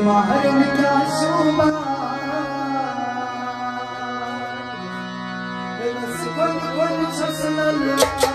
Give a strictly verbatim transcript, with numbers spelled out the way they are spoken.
معينك عزومة بس كنت كنت